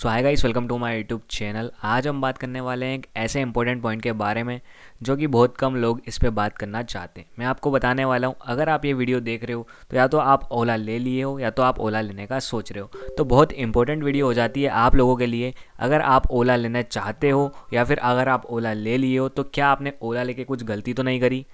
So hi guys, welcome to my YouTube channel. आज हम बात करने वाले हैं एक ऐसे इंपॉर्टेंट पॉइंट के बारे में जो कि बहुत कम लोग इस पे बात करना चाहते हैं। मैं आपको बताने वाला हूं, अगर आप ये वीडियो देख रहे हो तो या तो आप ओला ले लिए हो या तो आप ओला लेने का सोच रहे हो, तो बहुत इंपॉर्टेंट वीडियो हो जाती है आप लोगों के लिए। अगर आप ओला लेना चाहते हो या फिर अगर आप ओला ले लिए हो तो क्या आपने ओला लेके कुछ गलती तो नहीं करी।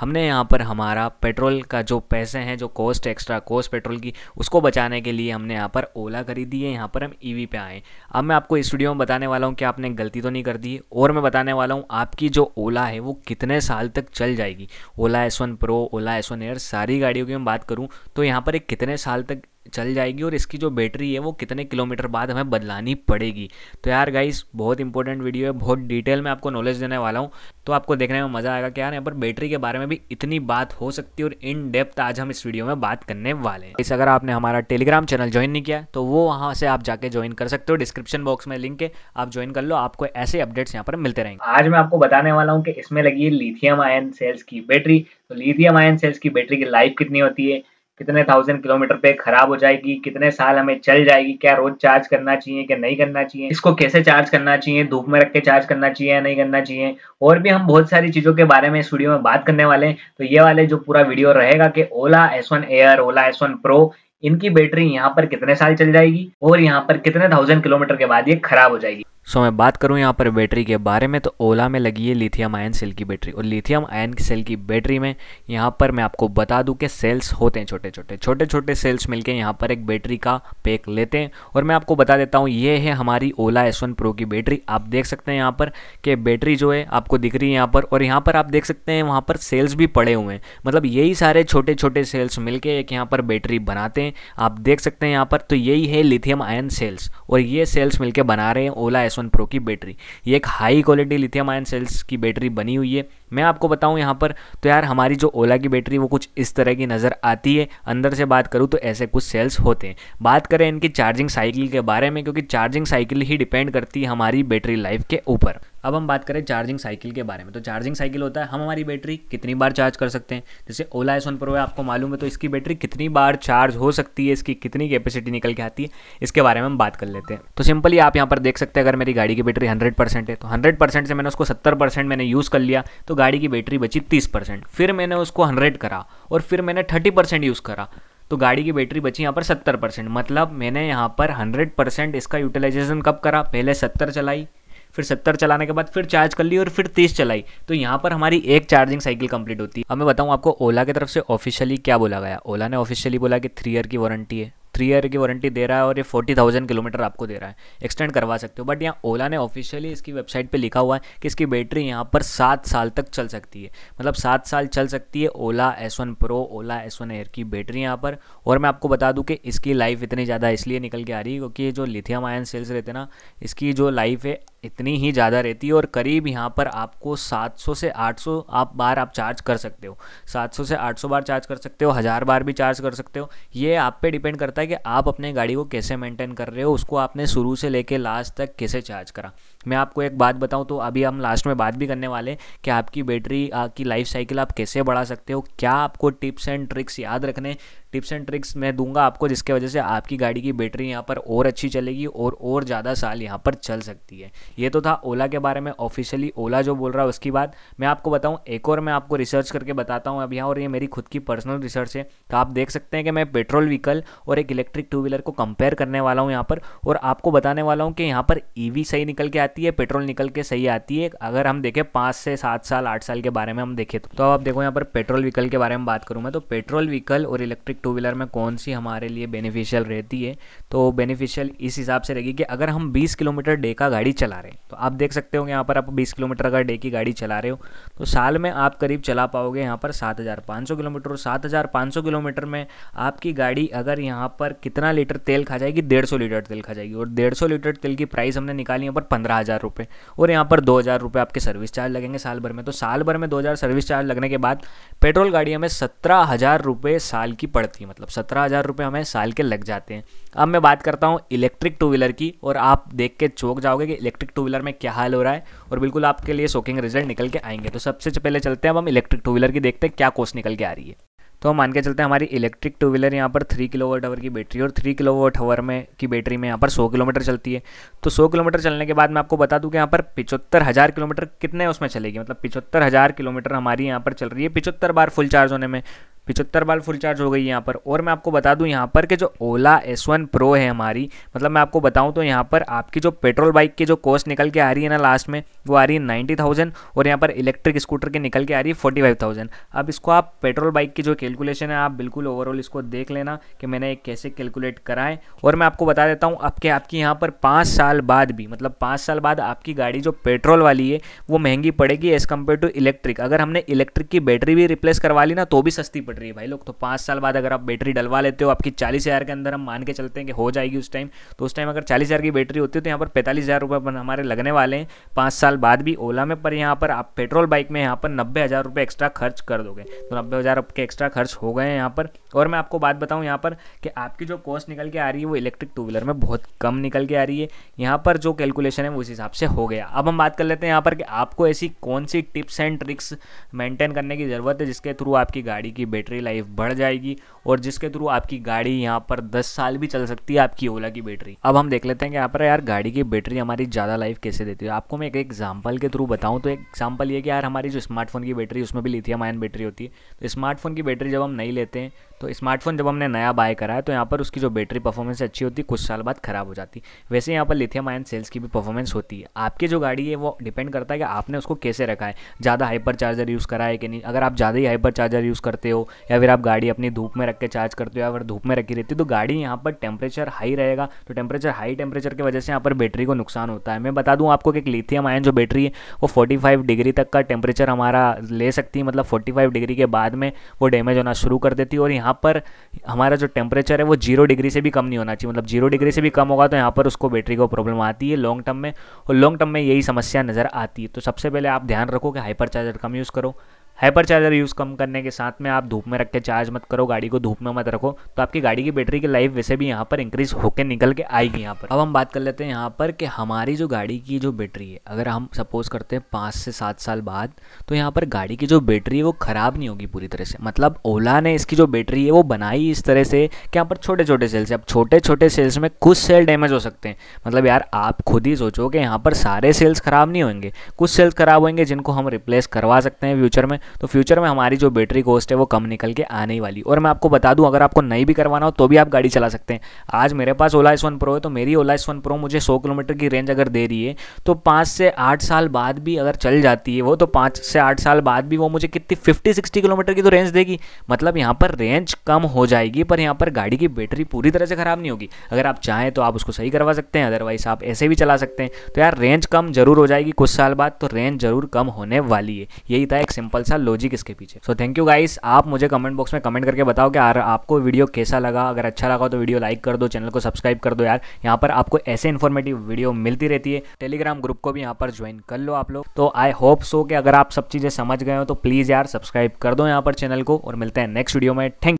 हमने यहाँ पर हमारा पेट्रोल का जो पैसे हैं, जो कॉस्ट एक्स्ट्रा कॉस्ट पेट्रोल की, उसको बचाने के लिए हमने यहाँ पर ओला खरीदी है। यहाँ पर हम ईवी पे आए। अब मैं आपको इस वीडियो में बताने वाला हूँ कि आपने गलती तो नहीं कर दी, और मैं बताने वाला हूँ आपकी जो ओला है वो कितने साल तक चल जाएगी। ओला S1 Pro, Ola S1 Air, सारी गाड़ियों की मैं बात करूँ तो यहाँ पर एक कितने साल तक चल जाएगी और इसकी जो बैटरी है वो कितने किलोमीटर बाद हमें बदलानी पड़ेगी। तो यार गाइस, बहुत इंपॉर्टेंट वीडियो है, बहुत डिटेल में आपको नॉलेज देने वाला हूँ, तो आपको देखने में मज़ा आएगा कि यार यहाँ पर बैटरी के बारे में भी इतनी बात हो सकती है और इन डेप्थ आज हम इस वीडियो में बात करने वाले हैं। इस अगर आपने हमारा टेलीग्राम चैनल ज्वाइन नहीं किया तो वो वहाँ से आप जाके ज्वाइन कर सकते हो, डिस्क्रिप्शन बॉक्स में लिंक है, आप ज्वाइन कर लो, आपको ऐसे अपडेट्स यहाँ पर मिलते रहेंगे। आज मैं आपको बताने वाला हूँ कि इसमें लगी है लिथियम आयन सेल्स की बैटरी। तो लिथियम आयन सेल्स की बैटरी की लाइफ कितनी होती है, कितने 1000 किलोमीटर पे खराब हो जाएगी, कितने साल हमें चल जाएगी, क्या रोज चार्ज करना चाहिए कि नहीं करना चाहिए, इसको कैसे चार्ज करना चाहिए, धूप में रख के चार्ज करना चाहिए या नहीं करना चाहिए, और भी हम बहुत सारी चीज़ों के बारे में इस वीडियो में बात करने वाले हैं। तो ये वाले जो पूरा वीडियो रहेगा कि Ola S1 Air, Ola S1 Pro, इनकी बैटरी यहाँ पर कितने साल चल जाएगी और यहाँ पर कितने 1000 किलोमीटर के बाद ये खराब हो जाएगी। सो मैं बात करूं यहाँ पर बैटरी के बारे में तो ओला में लगी है लिथियम आयन सेल की बैटरी, और लिथियम आयन सेल की बैटरी में यहाँ पर मैं आपको बता दूं कि सेल्स होते हैं छोटे छोटे सेल्स मिलके यहाँ पर एक बैटरी का पैक लेते हैं। और मैं आपको बता देता हूँ, ये है हमारी ओला S1 Pro की बैटरी। आप देख सकते हैं यहाँ पर कि बैटरी जो है आपको दिख रही है यहाँ पर, और यहाँ पर आप देख सकते हैं वहाँ पर सेल्स भी पड़े हुए हैं, मतलब यही सारे छोटे छोटे सेल्स मिलके एक यहाँ पर बैटरी बनाते हैं। आप देख सकते हैं यहाँ पर, तो यही है लिथियम आयन सेल्स, और ये सेल्स मिलकर बना रहे हैं ओला S1 Pro की बैटरी। ये एक high quality lithium ion cells की बैटरी बनी हुई है। मैं आपको बताऊं यहाँ पर तो यार हमारी जो ओला की बैटरी वो कुछ इस तरह की नज़र आती है। अंदर से बात करूँ तो ऐसे कुछ सेल्स होते हैं। बात करें इनकी चार्जिंग साइकिल के बारे में, क्योंकि चार्जिंग साइकिल ही डिपेंड करती है हमारी बैटरी लाइफ के ऊपर। अब हम बात करें चार्जिंग साइकिल के बारे में, तो चार्जिंग साइकिल होता है हम हमारी बैटरी कितनी बार चार्ज कर सकते हैं। जैसे ओला S1 Pro है, आपको मालूम है, तो इसकी बैटरी कितनी बार चार्ज हो सकती है, इसकी कितनी कैपेसिटी निकल के आती है, इसके बारे में हम बात कर लेते हैं। तो सिंपली आप यहाँ पर देख सकते हैं, अगर मेरी गाड़ी की बैटरी 100% है तो 100% से मैंने उसको 70% मैंने यूज़ कर लिया तो गाड़ी की बैटरी बची 30%। फिर मैंने उसको 100 करा और फिर मैंने 30% यूज़ करा तो गाड़ी की बैटरी बची यहाँ पर 70%। मतलब मैंने यहाँ पर 100% इसका यूटिलाइजेशन कब करा, पहले 70 चलाई, फिर 70 चलाने के बाद फिर चार्ज कर ली और फिर 30 चलाई, तो यहाँ पर हमारी एक चार्जिंग साइकिल कंप्लीट होती है। अब मैं बताऊँ आपको ओला की तरफ से ऑफिशियली क्या बोला गया। ओला ने ऑफिशियली बोला कि 3 ईयर की वारंटी है, 3 ईयर की वारंटी दे रहा है और ये 40,000 किलोमीटर आपको दे रहा है, एक्सटेंड करवा सकते हो। बट यहाँ ओला ने ऑफिशियली इसकी वेबसाइट पे लिखा हुआ है कि इसकी बैटरी यहाँ पर 7 साल तक चल सकती है, मतलब 7 साल चल सकती है Ola S1 Pro, Ola S1 Air की बैटरी यहाँ पर। और मैं आपको बता दूँ कि इसकी लाइफ इतनी ज़्यादा इसलिए निकल के आ रही है क्योंकि ये जो लिथियम आयन सेल्स रहते हैं ना, इसकी जो लाइफ है इतनी ही ज़्यादा रहती है, और करीब यहाँ पर आपको 700 से 800 बार आप चार्ज कर सकते हो, 700 से 800 बार चार्ज कर सकते हो, 1000 बार भी चार्ज कर सकते हो। ये आप पे डिपेंड करता है कि आप अपने गाड़ी को कैसे मेंटेन कर रहे हो, उसको आपने शुरू से लेके लास्ट तक कैसे चार्ज करा। मैं आपको एक बात बताऊं तो अभी हम लास्ट में बात भी करने वाले कि आपकी बैटरी की लाइफ साइकिल आप कैसे बढ़ा सकते हो, क्या आपको टिप्स एंड ट्रिक्स याद रखने, टिप्स एंड ट्रिक्स मैं दूंगा आपको, जिसके वजह से आपकी गाड़ी की बैटरी यहाँ पर और अच्छी चलेगी और ज़्यादा साल यहाँ पर चल सकती है। ये तो था ओला के बारे में, ऑफिशियली ओला जो बोल रहा है उसकी बात। मैं आपको बताऊँ, एक और मैं आपको रिसर्च करके बताता हूँ अब यहाँ, और ये मेरी खुद की पर्सनल रिसर्च है। तो आप देख सकते हैं कि मैं पेट्रोल व्हीकल और एक इलेक्ट्रिक टू व्हीलर को कंपेयर करने वाला हूँ यहाँ पर, और आपको बताने वाला हूँ कि यहाँ पर ईवी सही निकल के आती है, पेट्रोल निकल के सही आती है, अगर हम देखें 5 से 7 साल 8 साल के बारे में हम देखें तो। अब आप देखो यहाँ पर पेट्रोल व्हीकल के बारे में बात करूँ मैं, तो पेट्रोल व्हीकल और इलेक्ट्रिक टू व्हीलर में कौन सी हमारे लिए बेनिफिशियल रहती है, तो बेनिफिशियल इस हिसाब से रहेगी कि अगर हम 20 किलोमीटर डे का गाड़ी चला रहे हैं, तो आप देख सकते हो यहाँ पर आप 20 किलोमीटर अगर डे की गाड़ी चला रहे हो तो साल में आप करीब चला पाओगे यहाँ पर 7500 किलोमीटर। और 7500 किलोमीटर में आपकी गाड़ी अगर यहाँ पर कितना लीटर तेल खा जाएगी, 150 लीटर तेल खा जाएगी, और 150 लीटर तेल की प्राइस हमने निकाली यहाँ पर 15,000 रुपये, और यहाँ पर 2,000 रुपये आपके सर्विस चार्ज लगेंगे साल भर में। तो साल भर में 2,000 सर्विस चार्ज लगने के बाद पेट्रोल गाड़ी हमें 17,000 रुपये साल की पड़ती है, मतलब 17,000 रुपये हमें साल के लग जाते हैं। अब मैं बात करता हूँ इलेक्ट्रिक टू व्हीलर की, और आप देख के चौंक जाओगे कि इलेक्ट्रिक टू व्हीलर में क्या हाल हो रहा है, और बिल्कुल आपके लिए शॉकिंग रिजल्ट निकल के आएंगे। तो सबसे पहले चलते हैं अब हम इलेक्ट्रिक टू व्हीलर की, देखते हैं क्या कॉस्ट निकल के आ रही है। तो हम मान के चलते हैं हमारी इलेक्ट्रिक टू व्हीलर यहाँ पर 3 किलोवाट आवर की बैटरी और 3 किलोवाट आवर में की बैटरी में यहाँ पर 100 किलोमीटर चलती है। तो 100 किलोमीटर चलने के बाद मैं आपको बता दूं कि यहाँ पर 75,000 किलोमीटर कितने उसमें चलेगी, मतलब 75,000 किलोमीटर हमारी यहाँ पर चल रही है 75 बार फुल चार्ज होने में, 75 बार फुल चार्ज हो गई यहाँ पर। और मैं आपको बता दूं यहाँ पर कि जो ओला S1 Pro है हमारी, मतलब मैं आपको बताऊं तो यहाँ पर आपकी जो पेट्रोल बाइक की जो कॉस्ट निकल के आ रही है ना लास्ट में, वो आ रही है 90,000 और यहाँ पर इलेक्ट्रिक स्कूटर की निकल के आ रही है 45,000। अब इसको आप पेट्रोल बाइक की जो कैलकुलेशन है आप बिल्कुल ओवरऑल इसको देख लेना कि मैंने कैसे कैलकुलेट करा है। और मैं आपको बता देता हूँ आपकी यहाँ पर 5 साल बाद भी, मतलब 5 साल बाद आपकी गाड़ी जो पेट्रोल वाली है वो महंगी पड़ेगी एज़ कम्पेयर टू इलेक्ट्रिक। अगर हमने इलेक्ट्रिक की बैटरी भी रिप्लेस करवा ली ना तो भी सस्ती पड़ रही है भाई लोग। तो 5 साल बाद अगर आप बैटरी डलवा लेते हो आपकी 40,000 के अंदर हम मान के चलते हैं कि हो जाएगी उस टाइम, तो उस टाइम अगर 40,000 की बैटरी होती है तो यहाँ पर 45,000 रुपये हमारे लगने वाले हैं 5 साल बाद भी ओला में। पर यहाँ पर आप पेट्रोल बाइक में यहाँ पर 90,000 रुपये एक्स्ट्रा खर्च कर दोगे, तो 90,000 आपके एक्स्ट्रा खर्च हो गए हैं यहाँ पर। और मैं आपको बात बताऊँ यहाँ पर कि आपकी जो कॉस्ट निकल के आ रही है वो इलेक्ट्रिक टू व्हीलर में बहुत कम निकल के आ रही है, यहाँ पर जो कैलकुलेशन है वो उस हिसाब से हो गया। अब हम बात कर लेते हैं यहाँ पर कि आपको ऐसी कौन सी टिप्स एंड ट्रिक्स मेंटेन करने की ज़रूरत है जिसके थ्रू आपकी गाड़ी की बैटरी लाइफ बढ़ जाएगी और जिसके थ्रू आपकी गाड़ी यहाँ पर 10 साल भी चल सकती है आपकी ओला की बैटरी। अब हम देख लेते हैं कि यहाँ पर यार गाड़ी की बैटरी हमारी ज़्यादा लाइफ कैसे देती है। आपको मैं एक एग्जांपल के थ्रू बताऊँ तो एक एग्जांपल ये कि यार हमारी जो स्मार्टफोन की बैटरी उसमें भी लिथियम आयन बैटरी होती है। तो स्मार्टफोन की बैटरी जब हम नहीं लेते हैं, तो स्मार्टफोन जब हमने नया बाय करा है तो यहाँ पर उसकी जो बैटरी परफॉर्मेंस अच्छी होती है, कुछ साल बाद ख़राब हो जाती। वैसे यहाँ पर लिथियम आयन सेल्स की भी परफॉर्मेंस होती है। आपकी जो गाड़ी है वो डिपेंड करता है कि आपने उसको कैसे रखा है, ज़्यादा हाइपर चार्जर यूज़ करा है कि नहीं। अगर आप ज़्यादा ही हाइपर चार्जर यूज़ करते हो या फिर आप गाड़ी अपनी धूप में रख के चार्ज करते हो या फिर धूप में रखी रहती है तो गाड़ी यहाँ पर टेम्परेचर हाई रहेगा, तो हाई टेम्परेचर की वजह से यहाँ पर बैटरी को नुकसान होता है। मैं बता दूँ आपको कि लिथियम आयन जो बैटरी है वो 45 डिग्री तक का टेम्परेचर हमारा ले सकती है, मतलब 45 डिग्री के बाद में वो डैमेज होना शुरू कर देती है। और यहाँ पर हमारा जो टेम्परेचर है वो 0 डिग्री से भी कम नहीं होना चाहिए, मतलब 0 डिग्री से भी कम होगा तो यहाँ पर उसको बैटरी को प्रॉब्लम आती है लॉन्ग टर्म में, और लॉन्ग टर्म में यही समस्या नज़र आती है। तो सबसे पहले आप ध्यान रखो कि हाइपर चार्जर कम यूज़ करो, हाइपर चार्जर यूज़ कम करने के साथ में आप धूप में रख के चार्ज मत करो, गाड़ी को धूप में मत रखो, तो आपकी गाड़ी की बैटरी की लाइफ वैसे भी यहाँ पर इंक्रीज़ होकर निकल के आएगी यहाँ पर। अब हम बात कर लेते हैं यहाँ पर कि हमारी जो गाड़ी की जो बैटरी है अगर हम सपोज़ करते हैं 5 से 7 साल बाद, तो यहाँ पर गाड़ी की जो बैटरी है वो ख़राब नहीं होगी पूरी तरह से। मतलब ओला ने इसकी जो बैटरी है वो बनाई इस तरह से कि यहाँ पर छोटे छोटे सेल्स, अब छोटे छोटे सेल्स में कुछ सेल डैमेज हो सकते हैं। मतलब यार आप खुद ही सोचो कि यहाँ पर सारे सेल्स ख़राब नहीं होंगे, कुछ सेल्स ख़राब होंगे जिनको हम रिप्लेस करवा सकते हैं फ्यूचर में, तो फ्यूचर में हमारी जो बैटरी कॉस्ट है वो कम निकल के आने वाली। और मैं आपको बता दूं अगर आपको नहीं भी करवाना हो तो भी आप गाड़ी चला सकते हैं। आज मेरे पास ओला S1 Pro है, तो मेरी ओला S1 Pro मुझे 100 किलोमीटर की रेंज अगर दे रही है तो 5 से 8 साल बाद भी अगर चल जाती है वो, तो 5 से 8 साल बाद भी वो मुझे कितनी 50-60 किलोमीटर की तो रेंज देगी। मतलब यहाँ पर रेंज कम हो जाएगी पर यहाँ पर गाड़ी की बैटरी पूरी तरह से ख़राब नहीं होगी। अगर आप चाहें तो आप उसको सही करवा सकते हैं, अदरवाइज आप ऐसे भी चला सकते हैं। तो यार रेंज कम जरूर हो जाएगी कुछ साल बाद, तो रेंज जरूर कम होने वाली है। यही था एक सिंपल सा लॉजिक इसके पीछे। सो थैंक यू गाइस, आप मुझे कमेंट बॉक्स में कमेंट करके बताओ कि यार आपको वीडियो कैसा लगा। अगर अच्छा लगा तो वीडियो लाइक कर दो, चैनल को सब्सक्राइब कर दो। यार यहाँ पर आपको ऐसे इन्फॉर्मेटिव वीडियो मिलती रहती है, टेलीग्राम ग्रुप को भी यहाँ पर ज्वाइन कर लो आप लोग। तो आई होप सो कि अगर आप सब चीज़ें समझ गए हो तो प्लीज़ यार सब्सक्राइब कर दो यहाँ पर चैनल को, और मिलते हैं नेक्स्ट वीडियो में। थैंक